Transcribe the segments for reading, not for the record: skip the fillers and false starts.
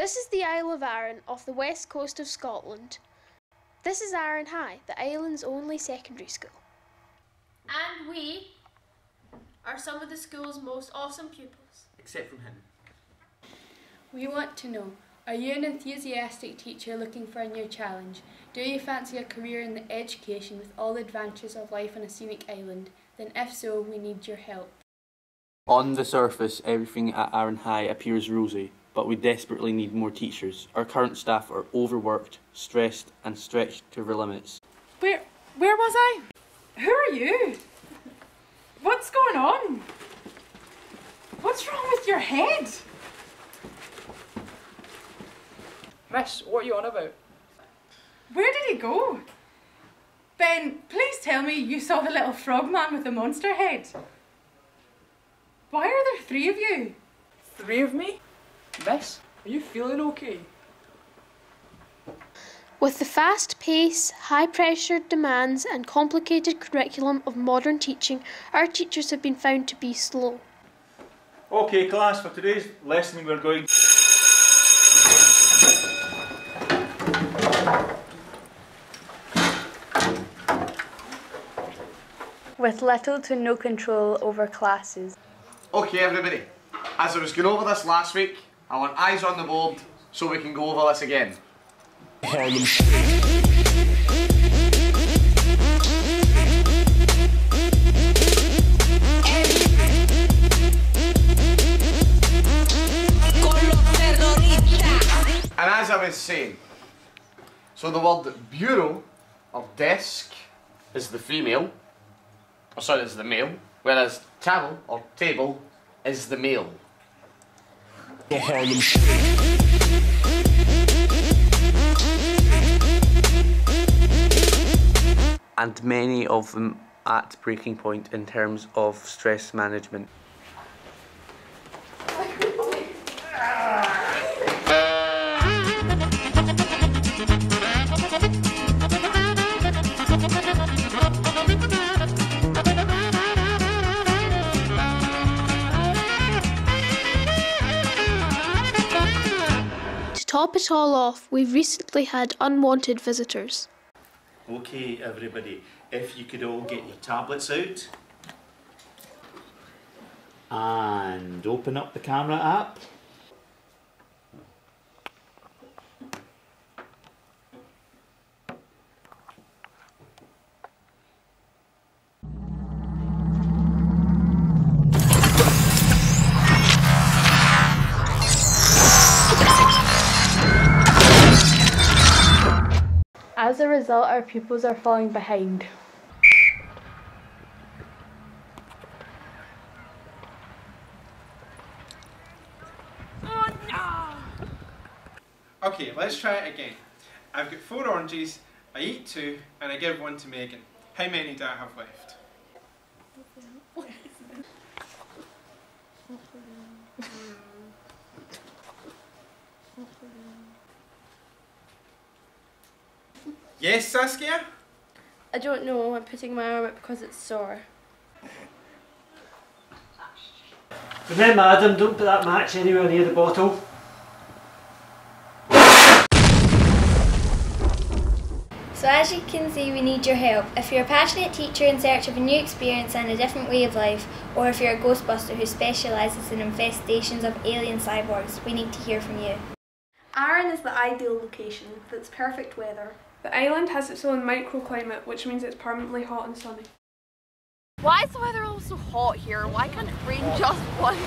This is the Isle of Arran off the west coast of Scotland. This is Arran High, the island's only secondary school. And we are some of the school's most awesome pupils. Except from him. We want to know, are you an enthusiastic teacher looking for a new challenge? Do you fancy a career in the education with all the advantages of life on a scenic island? Then if so, we need your help. On the surface, everything at Arran High appears rosy, but we desperately need more teachers. Our current staff are overworked, stressed and stretched to their limits. Where was I? Who are you? What's going on? What's wrong with your head? Miss, what are you on about? Where did he go? Ben, please tell me you saw the little frogman with the monster head. Why are there three of you? Three of me? Miss, are you feeling okay? With the fast pace, high pressure demands and complicated curriculum of modern teaching, our teachers have been found to be slow. Okay class, for today's lesson we're going with little to no control over classes. Okay everybody, as I was going over this last week, I want eyes on the board so we can go over this again. And as I was saying, so the word bureau or desk is the female, or sorry, is the male, whereas table or table is the male. And many of them at breaking point in terms of stress management. To top it all off, we've recently had unwanted visitors. Okay everybody, if you could all get your tablets out and open up the camera app. As a result, our pupils are falling behind. Oh no! Okay, let's try it again. I've got 4 oranges, I eat 2, and I give 1 to Megan. How many do I have left? Yes, Saskia? I don't know, I'm putting my arm up because it's sore. Remember Adam, don't put that match anywhere near the bottle. So as you can see, we need your help. If you're a passionate teacher in search of a new experience and a different way of life, or if you're a ghostbuster who specialises in investigations of alien cyborgs, we need to hear from you. Arran is the ideal location with its perfect weather. The island has its own microclimate, which means it's permanently hot and sunny. Why is the weather all so hot here? Why can't it rain just once?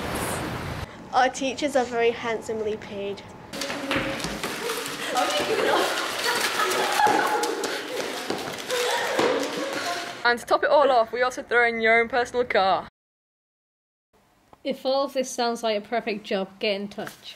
Our teachers are very handsomely paid. And to top it all off, we also throw in your own personal car. If all of this sounds like a perfect job, get in touch.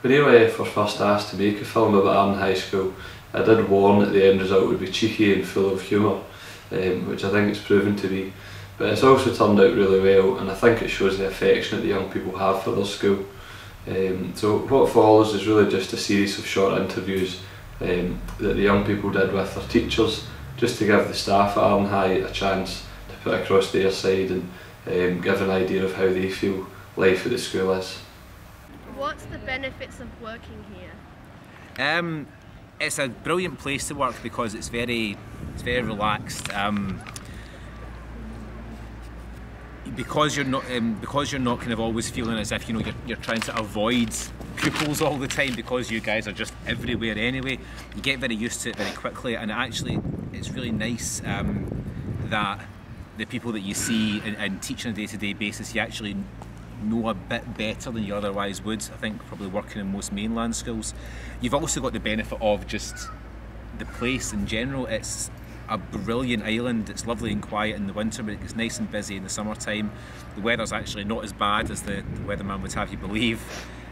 When AYF were first asked to make a film about Arran High School, I did warn that the end result would be cheeky and full of humour, which I think it's proven to be. But it's also turned out really well, and I think it shows the affection that the young people have for their school. So what follows is really just a series of short interviews that the young people did with their teachers, just to give the staff at Arran High a chance to put across their side and give an idea of how they feel life at the school is. What's the benefits of working here? It's a brilliant place to work because it's very relaxed. Because you're not kind of always feeling as if, you know, you're trying to avoid pupils all the time, because you guys are just everywhere anyway. You get very used to it very quickly, and actually it's really nice that the people that you see and teach on a day-to-day basis, you actually know a bit better than you otherwise would. I think probably working in most mainland schools. You've also got the benefit of just the place in general. It's a brilliant island. It's lovely and quiet in the winter, but it gets nice and busy in the summertime. The weather's actually not as bad as the weatherman would have you believe.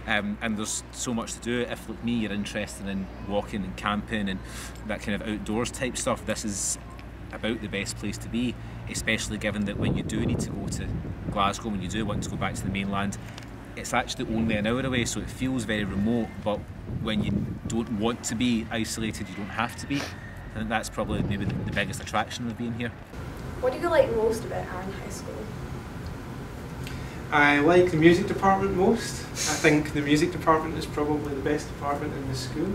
And there's so much to do. If, like me, you're interested in walking and camping and that kind of outdoors type stuff, this is about the best place to be, especially given that when you do need to go to Glasgow, when you do want to go back to the mainland, it's actually only an hour away, so it feels very remote. But when you don't want to be isolated, you don't have to be. I think that's probably maybe the biggest attraction of being here. What do you like most about Arran High School? I like the music department most. I think the music department is probably the best department in the school.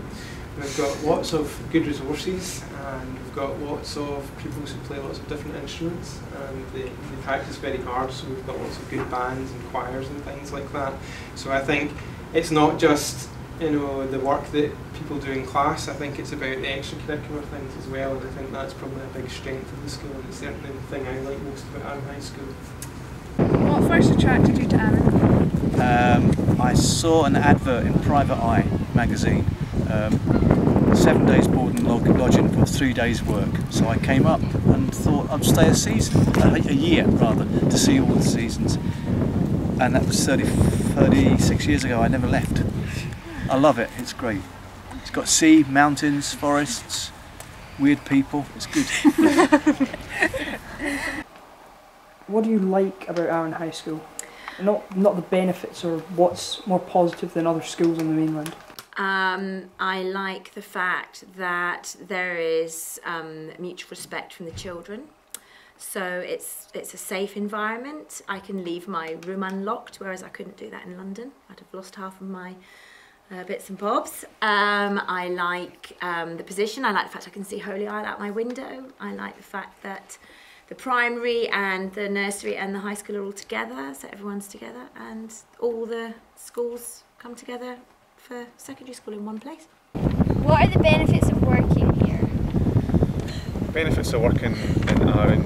We've got lots of good resources, and we've got lots of pupils who play lots of different instruments, and they practice very hard, so we've got lots of good bands and choirs and things like that. So I think it's not just, you know, the work that people do in class. I think it's about the extracurricular things as well, and I think that's probably a big strength of the school, and it's certainly the thing I like most about Arran High School. What first attracted you to Arran? I saw an advert in Private Eye magazine, 7 days board and lodging for 3 days work. So I came up and thought I'd stay a year to see all the seasons, and that was 36 years ago. I never left. I love it, it's great. It's got sea, mountains, forests, weird people, it's good. What do you like about Arran High School? Not the benefits, or what's more positive than other schools on the mainland? I like the fact that there is mutual respect from the children. So it's a safe environment. I can leave my room unlocked, whereas I couldn't do that in London. I'd have lost half of my bits and bobs. I like the position. I like the fact I can see Holy Isle out my window. I like the fact that the primary and the nursery and the high school are all together, so everyone's together, and all the schools come together for secondary school in one place. What are the benefits of working here? The benefits of working in Arran: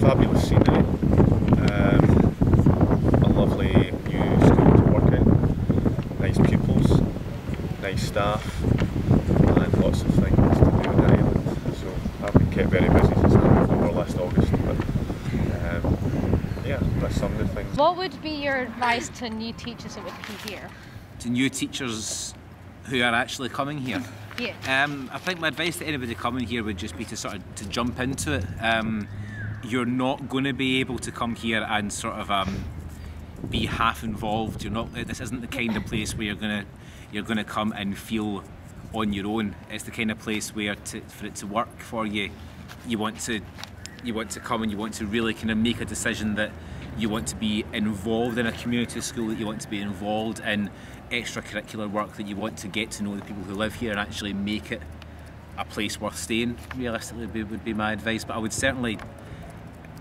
fabulous scenery, a lovely new school to work in, nice pupils, nice staff, and lots of things to do in the island. So I've been kept very busy since over last August, but yeah, that's some of the things. What would be your advice to new teachers that would be here? To new teachers who are actually coming here. Yeah. I think my advice to anybody coming here would just be to sort of jump into it. You're not going to be able to come here and be half involved. You're not. This isn't the kind of place where you're gonna come and feel on your own. It's the kind of place where for it to work for you, you want to come and you want to really kind of make a decision that you want to be involved in a community school, that you want to be involved in extracurricular work, that you want to get to know the people who live here and actually make it a place worth staying, realistically, would be my advice. But I would certainly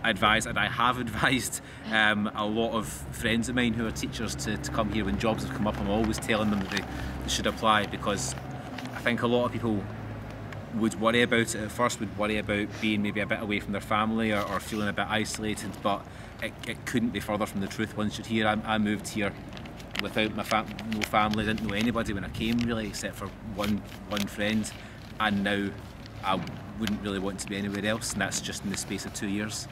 advise, and I have advised a lot of friends of mine who are teachers to come here. When jobs have come up, I'm always telling them that they should apply, because I think a lot of people would worry about it at first, would worry about being maybe a bit away from their family or feeling a bit isolated, but it couldn't be further from the truth once you're here. I moved here without no family, didn't know anybody when I came really, except for one friend, and now I wouldn't really want to be anywhere else, and that's just in the space of 2 years.